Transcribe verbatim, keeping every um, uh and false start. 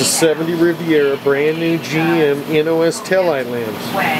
This is a seventy Riviera, brand new G M N O S taillight lamps.